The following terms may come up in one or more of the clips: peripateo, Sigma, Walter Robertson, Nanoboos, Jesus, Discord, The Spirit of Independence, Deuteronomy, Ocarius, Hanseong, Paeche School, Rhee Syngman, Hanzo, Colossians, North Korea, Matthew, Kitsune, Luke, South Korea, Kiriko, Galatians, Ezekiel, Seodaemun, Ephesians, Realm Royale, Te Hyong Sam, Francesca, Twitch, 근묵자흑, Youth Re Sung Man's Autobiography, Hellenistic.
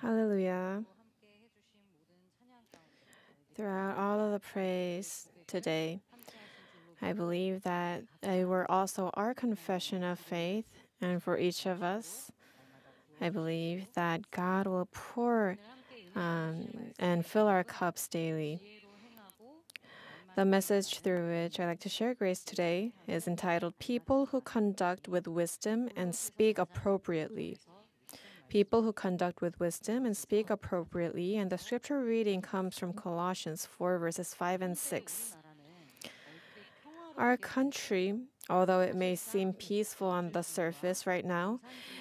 Hallelujah. Throughout all of the praise today, I believe that they were also our confession of faith, and for each of us, I believe that God will pour and fill our cups daily. The message through which I'd like to share grace today is entitled, People Who Conduct with Wisdom and Speak Appropriately. People who conduct with wisdom and speak appropriately, and the scripture reading comes from Colossians 4, verses 5 and 6. Our country, although it may seem peaceful on the surface right now,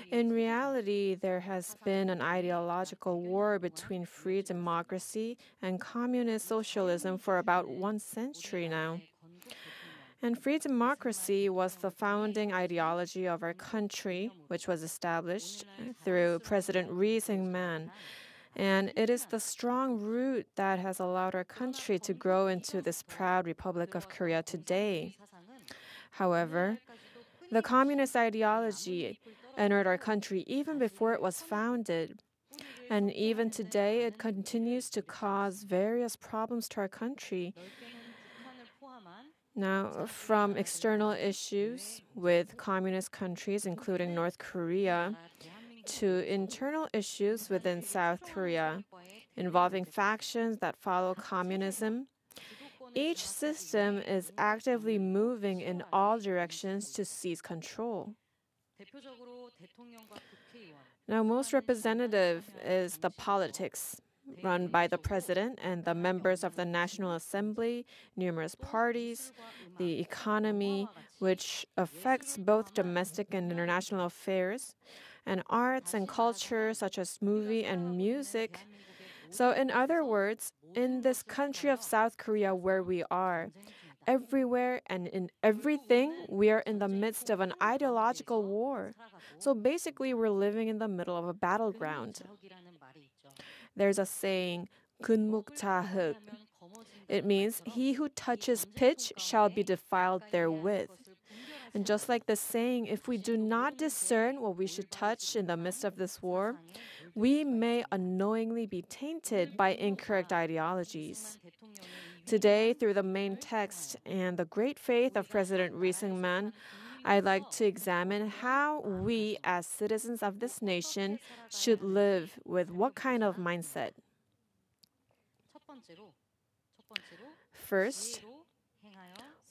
in reality, there has been an ideological war between free democracy and communist socialism for about 1 century now. And free democracy was the founding ideology of our country, which was established through President Rhee Syngman. And it is the strong root that has allowed our country to grow into this proud Republic of Korea today. However, the communist ideology entered our country even before it was founded. And even today, it continues to cause various problems to our country. Now, from external issues with communist countries, including North Korea, to internal issues within South Korea, involving factions that follow communism, each system is actively moving in all directions to seize control. Now, most representative is the politics run by the president and the members of the National Assembly, numerous parties, the economy, which affects both domestic and international affairs, and arts and culture such as movie and music. So in other words, in this country of South Korea where we are, everywhere and in everything, we are in the midst of an ideological war. So basically, we're living in the middle of a battleground. There's a saying, 근묵자흑. It means, he who touches pitch shall be defiled therewith. And just like the saying, if we do not discern what we should touch in the midst of this war, we may unknowingly be tainted by incorrect ideologies. Today, through the main text and the great faith of President Rhee Syngman, I'd like to examine how we, as citizens of this nation, should live with what kind of mindset. First,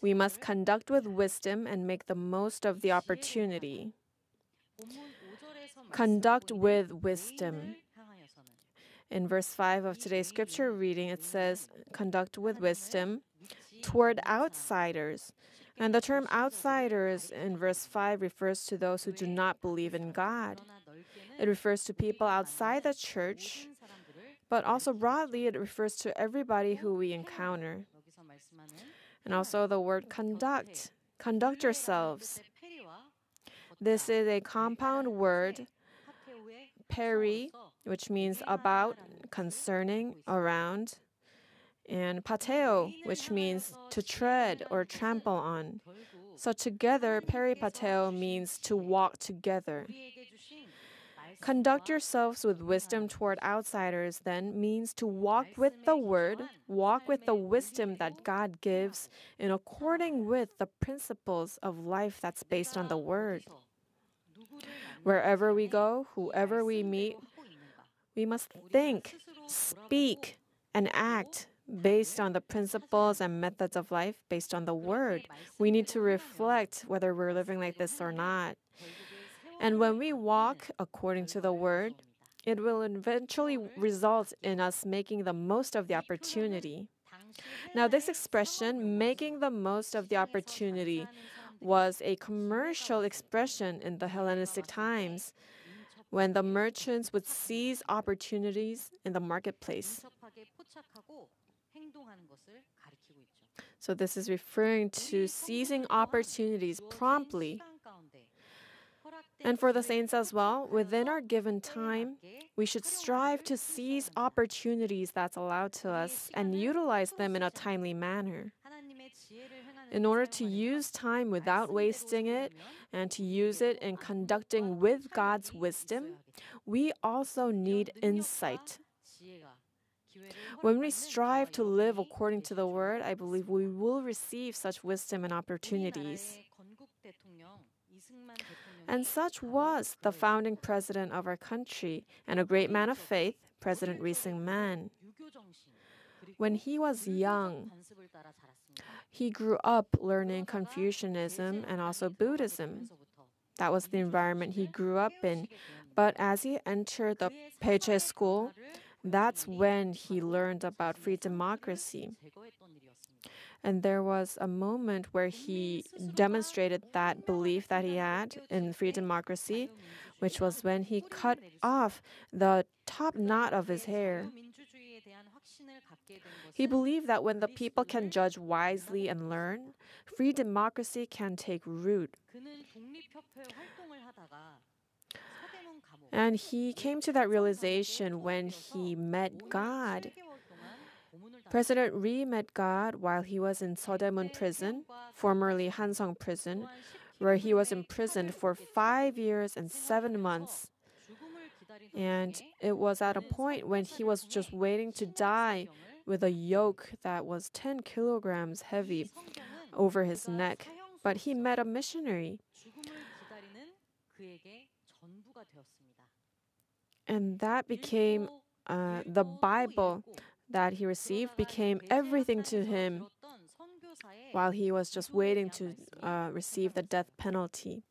we must conduct with wisdom and make the most of the opportunity. Conduct with wisdom. In verse 5 of today's scripture reading, it says, conduct with wisdom toward outsiders. And the term outsiders in verse 5 refers to those who do not believe in God. It refers to people outside the church, but also broadly it refers to everybody who we encounter. And also the word conduct, conduct yourselves. This is a compound word, peri, which means about, concerning, around, and pateo, which means to tread or trample on. So together, peripateo means to walk together. Conduct yourselves with wisdom toward outsiders, then, means to walk with the word, walk with the wisdom that God gives in according with the principles of life that's based on the word. Wherever we go, whoever we meet, we must think, speak, and act based on the principles and methods of life, based on the word. We need to reflect whether we're living like this or not. And when we walk according to the word, it will eventually result in us making the most of the opportunity. Now, this expression, making the most of the opportunity, was a commercial expression in the Hellenistic times, when the merchants would seize opportunities in the marketplace. So this is referring to seizing opportunities promptly. And for the saints as well, within our given time, we should strive to seize opportunities that's allowed to us and utilize them in a timely manner. in order to use time without wasting it and to use it in conducting with God's wisdom, we also need insight. When we strive to live according to the Word, I believe we will receive such wisdom and opportunities. And such was the founding president of our country and a great man of faith, President Rhee Syngman. When he was young, he grew up learning Confucianism and also Buddhism. That was the environment he grew up in. But as he entered the Paeche School, that's when he learned about free democracy. And there was a moment where he demonstrated that belief that he had in free democracy, which was when he cut off the top knot of his hair. He believed that when the people can judge wisely and learn, free democracy can take root. And he came to that realization when he met God. President Rhee met God while he was in Seodaemun prison, formerly Hanseong prison, where he was imprisoned for 5 years and 7 months. And it was at a point when he was just waiting to die with a yoke that was 10 kilograms heavy over his neck. But he met a missionary. And that became the Bible that he received became everything to him while he was just waiting to receive the death penalty.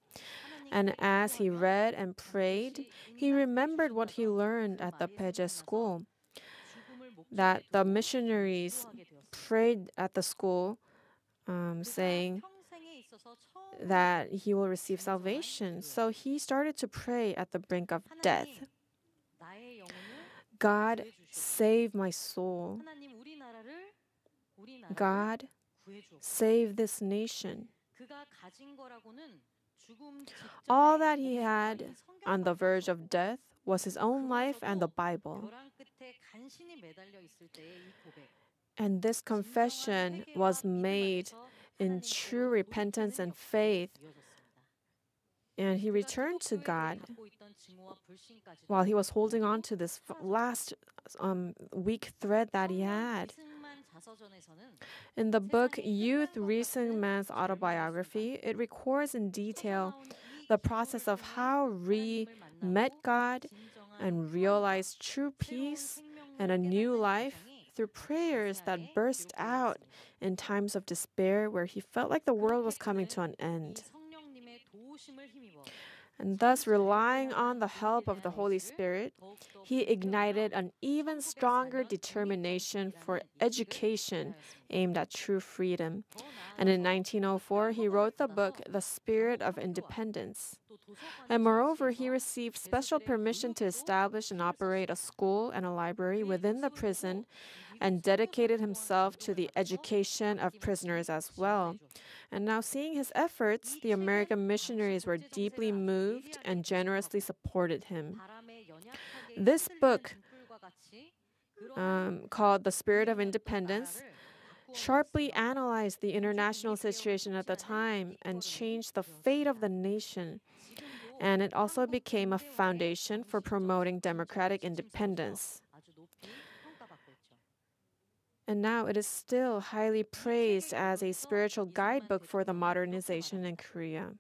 And as he read and prayed, he remembered what he learned at the Paeche School, that the missionaries prayed at the school, saying that he will receive salvation. So he started to pray at the brink of death. God, save my soul. God, save this nation. All that he had on the verge of death was his own life and the Bible. And this confession was made in true repentance and faith. And he returned to God while he was holding on to this last weak thread that he had. In the book Youth Re Sung Man's Autobiography, it records in detail the process of how Rhee met God and realized true peace and a new life through prayers that burst out in times of despair where he felt like the world was coming to an end. And thus, relying on the help of the Holy Spirit, he ignited an even stronger determination for education aimed at true freedom. And in 1904, he wrote the book, The Spirit of Independence. And moreover, he received special permission to establish and operate a school and a library within the prison and dedicated himself to the education of prisoners as well. And now, seeing his efforts, the American missionaries were deeply moved and generously supported him. This book, called The Spirit of Independence, sharply analyzed the international situation at the time and changed the fate of the nation. And it also became a foundation for promoting democratic independence. And now it is still highly praised as a spiritual guidebook for the modernization in Korea.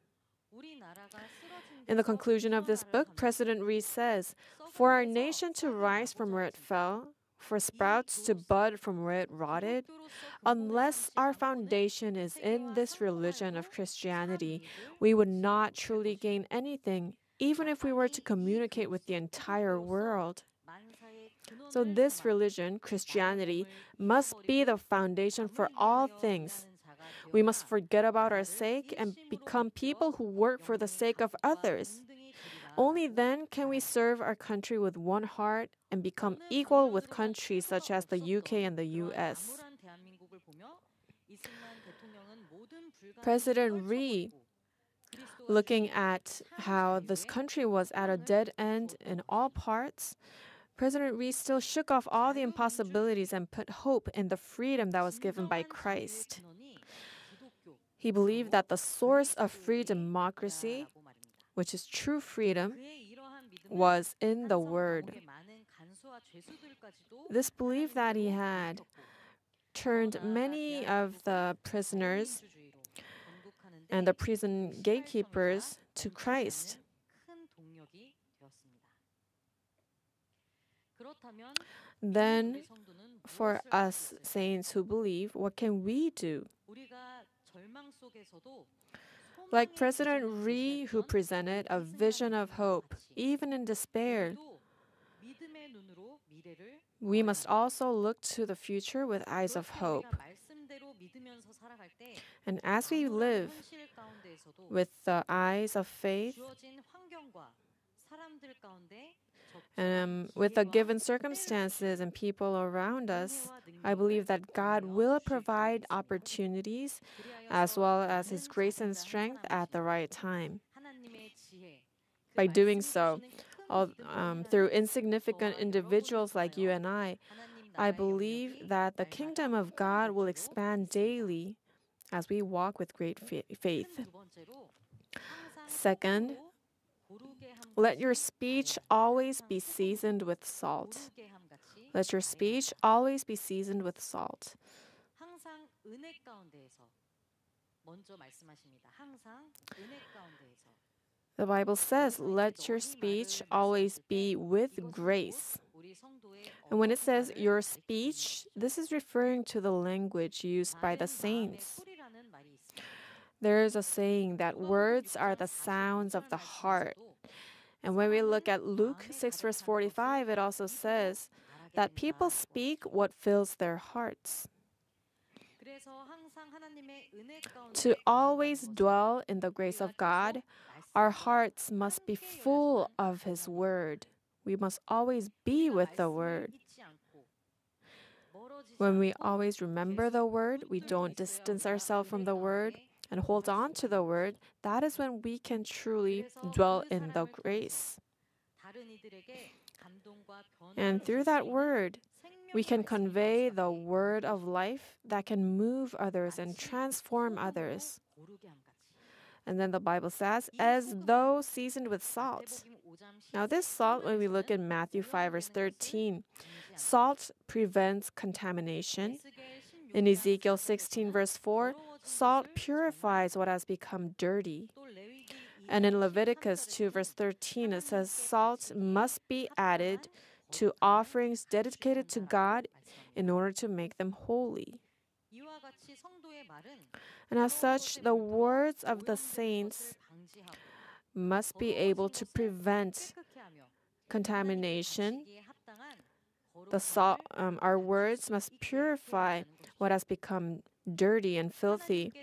In the conclusion of this book, President Rhee says, "For our nation to rise from where it fell, for sprouts to bud from where it rotted, unless our foundation is in this religion of Christianity, we would not truly gain anything, even if we were to communicate with the entire world." So this religion, Christianity, must be the foundation for all things. We must forget about our sake and become people who work for the sake of others. Only then can we serve our country with one heart and become equal with countries such as the UK and the US. President Rhee, looking at how this country was at a dead end in all parts, President Rhee still shook off all the impossibilities and put hope in the freedom that was given by Christ. He believed that the source of free democracy, which is true freedom, was in the Word. This belief that he had turned many of the prisoners and the prison gatekeepers to Christ. Then, for us saints who believe, what can we do? Like President Rhee, who presented a vision of hope, even in despair, we must also look to the future with eyes of hope. And as we live with the eyes of faith, with the given circumstances and people around us, I believe that God will provide opportunities as well as His grace and strength at the right time. By doing so, through insignificant individuals like you and I believe that the kingdom of God will expand daily as we walk with great faith. Second, let your speech always be seasoned with salt. Let your speech always be seasoned with salt. The Bible says, let your speech always be with grace. And when it says your speech, this is referring to the language used by the saints. There is a saying that words are the sounds of the heart. And when we look at Luke 6, verse 45, it also says that people speak what fills their hearts. To always dwell in the grace of God, our hearts must be full of His Word. We must always be with the Word. When we always remember the Word, we don't distance ourselves from the Word and hold on to the Word, that is when we can truly dwell in the grace. And through that Word, we can convey the Word of life that can move others and transform others. And then the Bible says, as though seasoned with salt. Now this salt, when we look in Matthew 5, verse 13, salt prevents contamination. In Ezekiel 16, verse 4, salt purifies what has become dirty. And in Leviticus 2, verse 13, it says, salt must be added to offerings dedicated to God in order to make them holy. And as such, the words of the saints must be able to prevent contamination. Our words must purify what has become dirty and filthy,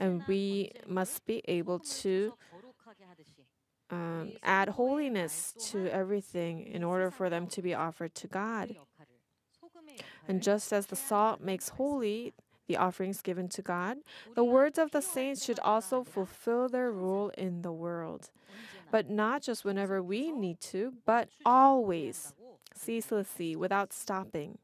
and we must be able to add holiness to everything in order for them to be offered to God. And just as the salt makes holy the offerings given to God, the words of the saints should also fulfill their role in the world. But not just whenever we need to, but always, ceaselessly, without stopping.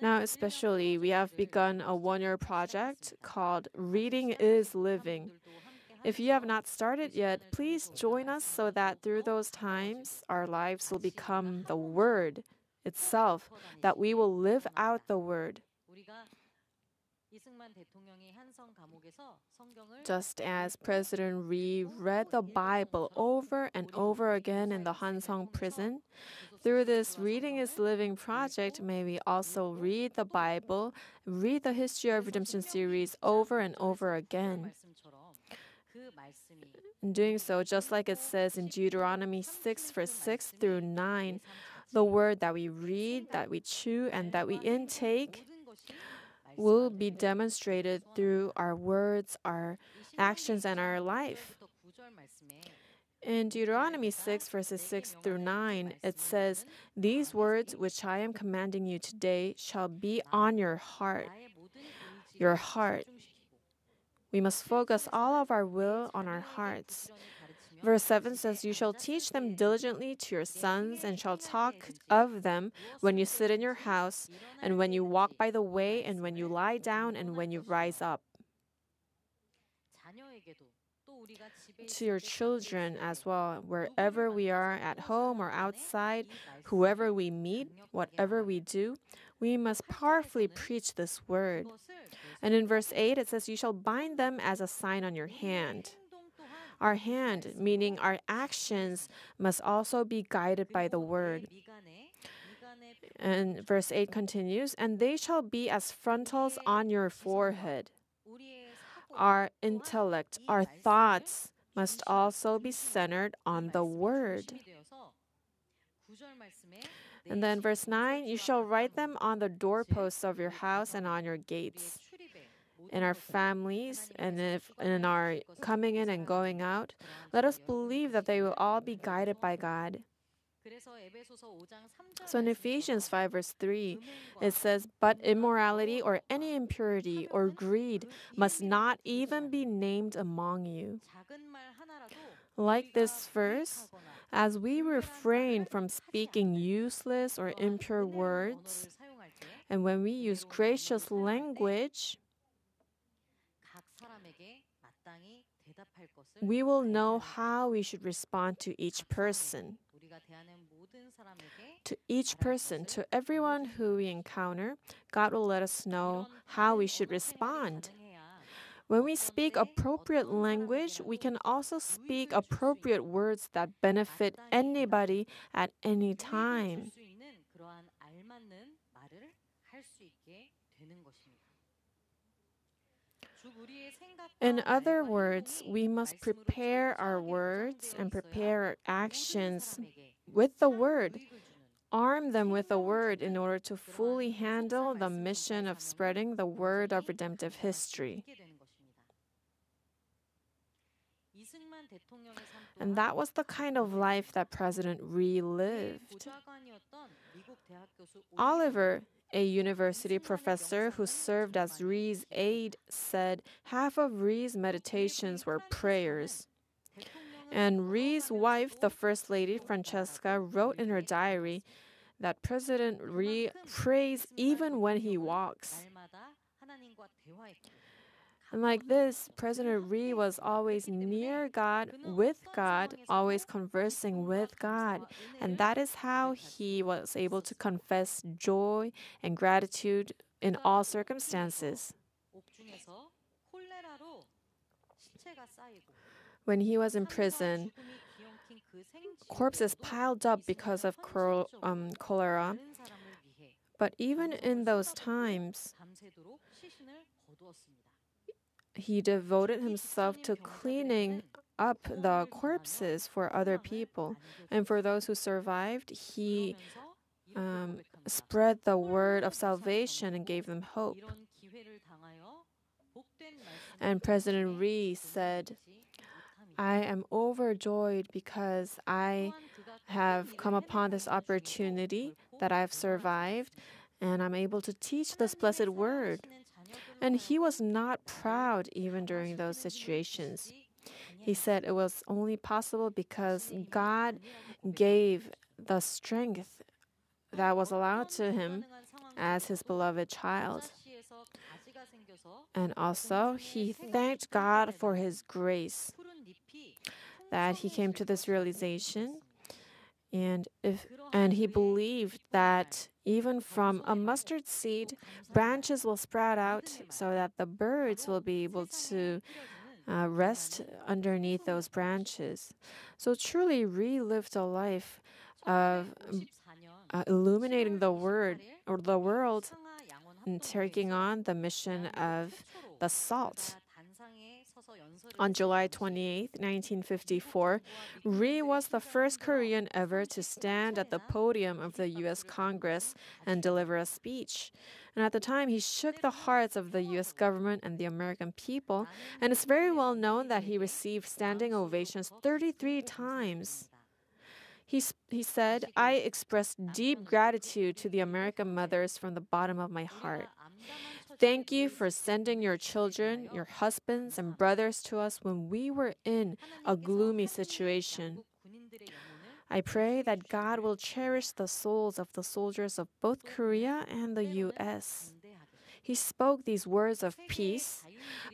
Now, especially, we have begun a one-year project called Reading is Living. If you have not started yet, please join us so that through those times, our lives will become the Word itself, that we will live out the Word. Just as President Rhee read the Bible over and over again in the Hanseong prison, through this Reading is Living project, may we also read the Bible, read the History of Redemption series over and over again. In doing so, just like it says in Deuteronomy 6, verse 6 through 9, the word that we read, that we chew, and that we intake will be demonstrated through our words, our actions, and our life. In Deuteronomy 6, verses 6 through 9, it says, "These words which I am commanding you today shall be on your heart." Your heart. We must focus all of our will on our hearts. Verse 7 says, "You shall teach them diligently to your sons, and shall talk of them when you sit in your house, and when you walk by the way, and when you lie down, and when you rise up." To your children as well, wherever we are, at home or outside, whoever we meet, whatever we do, we must powerfully preach this word. And in verse 8, it says, "You shall bind them as a sign on your hand." Our hand, meaning our actions, must also be guided by the word. And verse 8 continues, "And they shall be as frontals on your forehead." Our intellect, our thoughts, must also be centered on the word. And then verse 9, "You shall write them on the doorposts of your house and on your gates." In our families and in our coming in and going out, let us believe that they will all be guided by God. So in Ephesians 5 verse 3, it says, "But immorality or any impurity or greed must not even be named among you." Like this verse, as we refrain from speaking useless or impure words, and when we use gracious language, we will know how we should respond to each person. To everyone who we encounter, God will let us know how we should respond. When we speak appropriate language, we can also speak appropriate words that benefit anybody at any time. In other words, we must prepare our words and prepare our actions with the word, arm them with the word in order to fully handle the mission of spreading the word of redemptive history. And that was the kind of life that President Rhee lived. Oliver, a university professor who served as Rhee's aide, said half of Rhee's meditations were prayers. And Rhee's wife, the First Lady Francesca, wrote in her diary that President Rhee prays even when he walks. And like this, President Rhee was always near God, with God, always conversing with God. And that is how he was able to confess joy and gratitude in all circumstances. When he was in prison, corpses piled up because of cholera. But even in those times, he devoted himself to cleaning up the corpses for other people. And for those who survived, he spread the word of salvation and gave them hope. And President Rhee said, "I am overjoyed because I have come upon this opportunity that I have survived, and I'm able to teach this blessed word." And he was not proud even during those situations. He said it was only possible because God gave the strength that was allowed to him as his beloved child. And also, he thanked God for his grace that he came to this realization. And he believed that even from a mustard seed, branches will sprout out so that the birds will be able to rest underneath those branches. So truly relived a life of illuminating the word or the world and taking on the mission of the salt. On July 28, 1954, Rhee was the first Korean ever to stand at the podium of the U.S. Congress and deliver a speech. And at the time, he shook the hearts of the U.S. government and the American people, and it's very well known that he received standing ovations 33 times. He said, "I expressed deep gratitude to the American mothers from the bottom of my heart. Thank you for sending your children, your husbands, and brothers to us when we were in a gloomy situation. I pray that God will cherish the souls of the soldiers of both Korea and the U.S. He spoke these words of peace,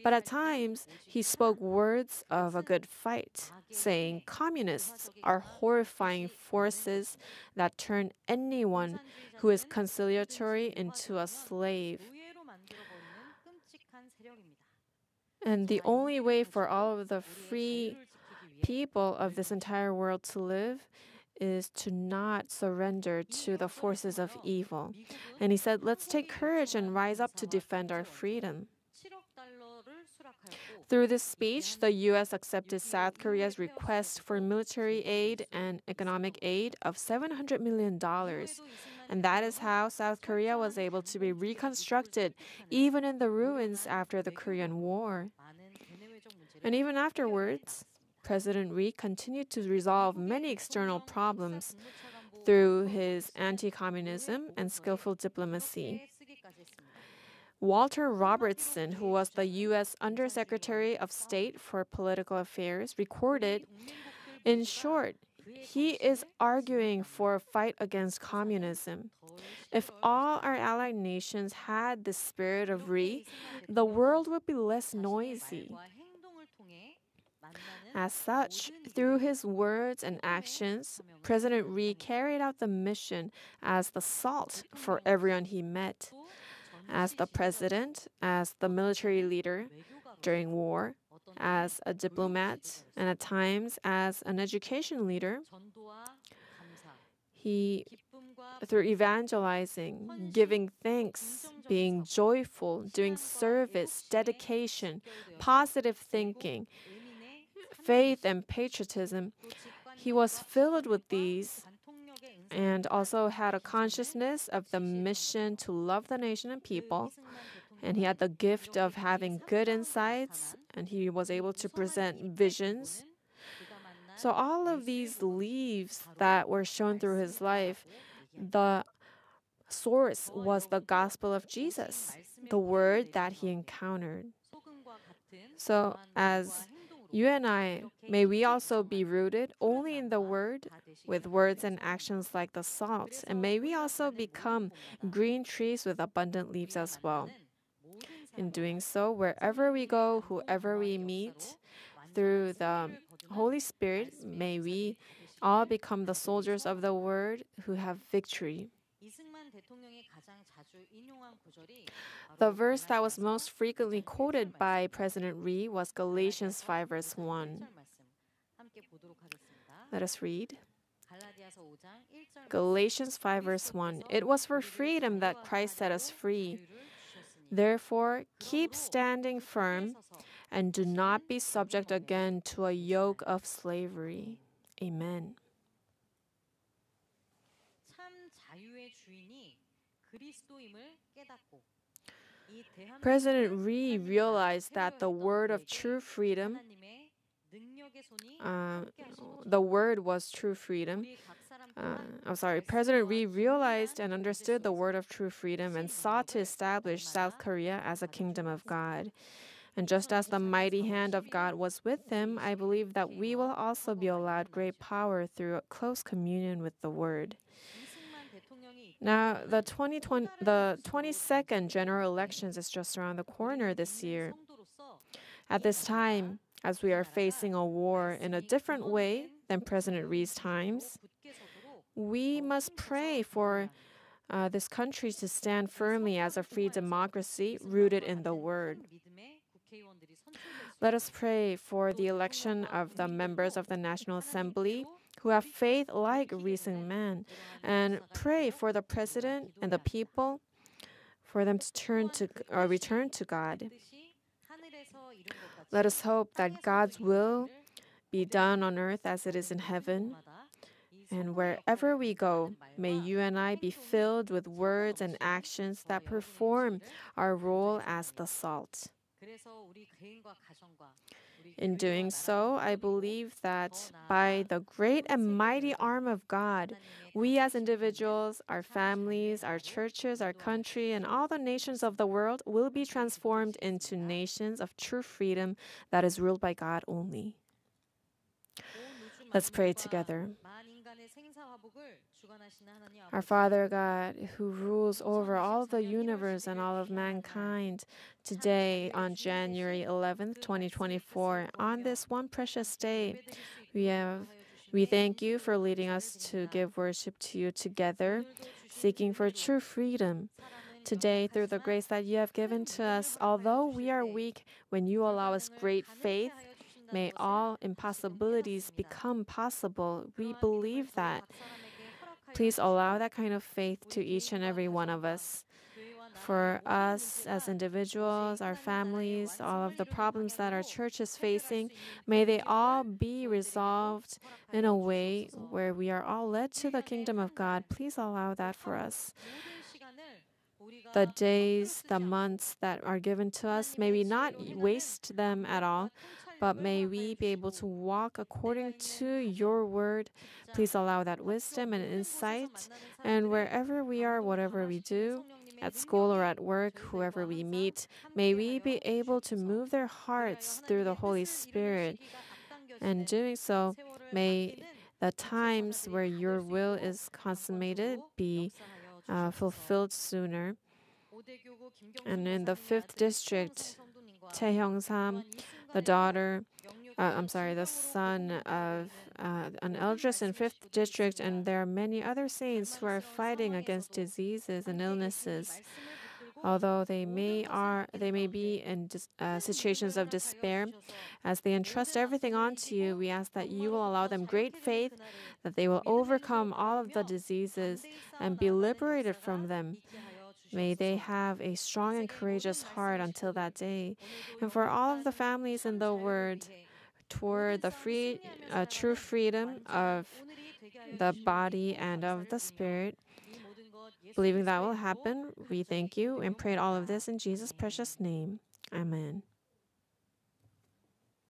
but at times he spoke words of a good fight, saying communists are horrifying forces that turn anyone who is conciliatory into a slave. And the only way for all of the free people of this entire world to live is to not surrender to the forces of evil. And he said, let's take courage and rise up to defend our freedom. Through this speech, the U.S. accepted South Korea's request for military aid and economic aid of $700 million. And that is how South Korea was able to be reconstructed, even in the ruins after the Korean War. And even afterwards, President Rhee continued to resolve many external problems through his anti-communism and skillful diplomacy. Walter Robertson, who was the U.S. Undersecretary of State for Political Affairs, recorded, "In short, he is arguing for a fight against communism. If all our allied nations had the spirit of Rhee, the world would be less noisy." As such, through his words and actions, President Rhee carried out the mission as the salt for everyone he met. As the president, as the military leader during war, as a diplomat, and at times as an education leader, through evangelizing, giving thanks, being joyful, doing service, dedication, positive thinking, faith and patriotism, he was filled with these and also had a consciousness of the mission to love the nation and people. And he had the gift of having good insights, and he was able to present visions. So all of these leaves that were shown through his life, the source was the gospel of Jesus, the word that he encountered. So as you and I, may we also be rooted only in the Word, with words and actions like the salt, and may we also become green trees with abundant leaves as well. In doing so, wherever we go, whoever we meet, through the Holy Spirit, may we all become the soldiers of the Word who have victory. The verse that was most frequently quoted by President Rhee was Galatians 5, verse 1. Let us read. Galatians 5, verse 1. It was for freedom that Christ set us free. Therefore, keep standing firm and do not be subject again to a yoke of slavery. Amen. President Rhee realized that the word of true freedom, President Rhee realized and understood the word of true freedom and sought to establish South Korea as a kingdom of God. And just as the mighty hand of God was with him, I believe that we will also be allowed great power through a close communion with the word. Now, the 22nd general elections is just around the corner this year. At this time, as we are facing a war in a different way than President Rhee's times, we must pray for this country to stand firmly as a free democracy rooted in the Word. Let us pray for the election of the members of the National Assembly who have faith like Rhee Syngman, and pray for the president and the people, for them to return to God. Let us hope that God's will be done on earth as it is in heaven. And wherever we go, may you and I be filled with words and actions that perform our role as the salt. In doing so, I believe that by the great and mighty arm of God, we as individuals, our families, our churches, our country, and all the nations of the world will be transformed into nations of true freedom that is ruled by God only. Let's pray together. Our Father God, who rules over all the universe and all of mankind, today on January 11th, 2024, on this one precious day, we thank you for leading us to give worship to you together, seeking for true freedom. Today, through the grace that you have given to us, although we are weak, when you allow us great faith, may all impossibilities become possible. We believe that. Please allow that kind of faith to each and every one of us. For us as individuals, our families, all of the problems that our church is facing, may they all be resolved in a way where we are all led to the kingdom of God. Please allow that for us. The days, the months that are given to us, may we not waste them at all, but may we be able to walk according to your word. Please allow that wisdom and insight. And wherever we are, whatever we do, at school or at work, whoever we meet, may we be able to move their hearts through the Holy Spirit. And doing so, may the times where your will is consummated be fulfilled sooner. And in the 5th district, Te Hyong Sam, the son of an eldress in 5th district, and there are many other saints who are fighting against diseases and illnesses. Although they may be in situations of despair, as they entrust everything onto you, we ask that you will allow them great faith, that they will overcome all of the diseases and be liberated from them. May they have a strong and courageous heart until that day. And for all of the families in the world, toward the true freedom of the body and of the spirit, believing that will happen, we thank you and pray all of this in Jesus' precious name. Amen.